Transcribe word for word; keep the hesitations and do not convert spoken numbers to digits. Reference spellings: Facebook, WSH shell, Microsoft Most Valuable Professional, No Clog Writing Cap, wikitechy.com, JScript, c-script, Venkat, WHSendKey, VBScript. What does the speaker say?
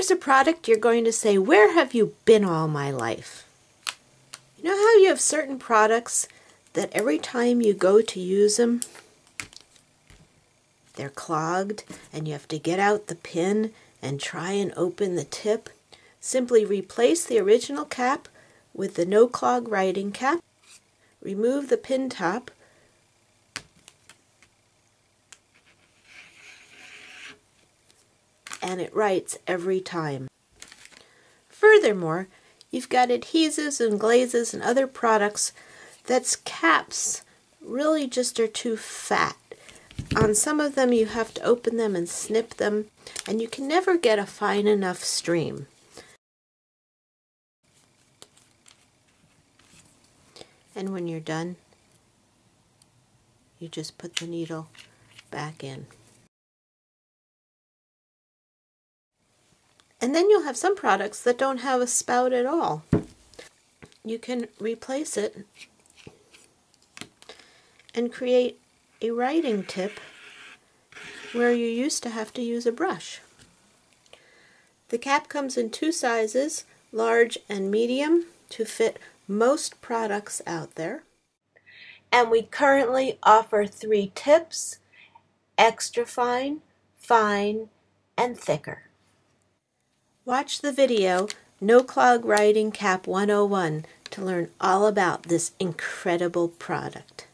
Here's a product you're going to say, where have you been all my life? You know how you have certain products that every time you go to use them, they're clogged and you have to get out the pin and try and open the tip? Simply replace the original cap with the No Clog Writing Cap. Remove the pin top. And it writes every time. Furthermore, you've got adhesives and glazes and other products that's caps really just are too fat. On some of them you have to open them and snip them, and you can never get a fine enough stream. And when you're done, you just put the needle back in. And then you'll have some products that don't have a spout at all. You can replace it and create a writing tip where you used to have to use a brush. The cap comes in two sizes, large and medium, to fit most products out there. And we currently offer three tips: extra fine, fine, and thicker. Watch the video No Clog Writing Cap one oh one to learn all about this incredible product.